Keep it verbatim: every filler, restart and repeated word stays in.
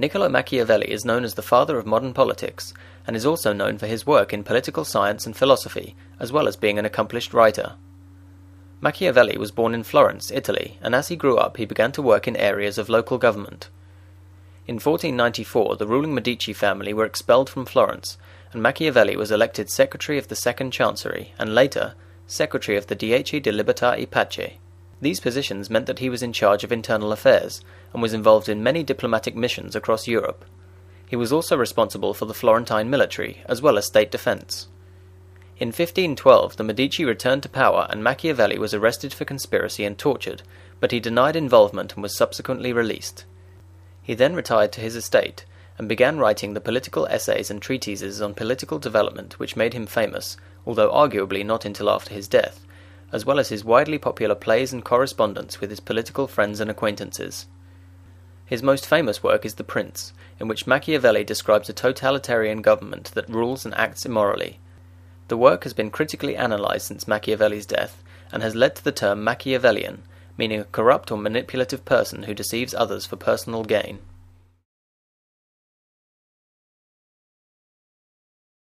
Niccolò Machiavelli is known as the father of modern politics, and is also known for his work in political science and philosophy, as well as being an accomplished writer. Machiavelli was born in Florence, Italy, and as he grew up he began to work in areas of local government. In fourteen ninety-four the ruling Medici family were expelled from Florence, and Machiavelli was elected Secretary of the Second Chancery, and later, Secretary of the Dieci di Libertà e Pace. These positions meant that he was in charge of internal affairs, and was involved in many diplomatic missions across Europe. He was also responsible for the Florentine military, as well as state defence. In fifteen twelve, the Medici returned to power and Machiavelli was arrested for conspiracy and tortured, but he denied involvement and was subsequently released. He then retired to his estate, and began writing the political essays and treatises on political development which made him famous, although arguably not until after his death, as well as his widely popular plays and correspondence with his political friends and acquaintances. His most famous work is The Prince, in which Machiavelli describes a totalitarian government that rules and acts immorally. The work has been critically analysed since Machiavelli's death, and has led to the term Machiavellian, meaning a corrupt or manipulative person who deceives others for personal gain.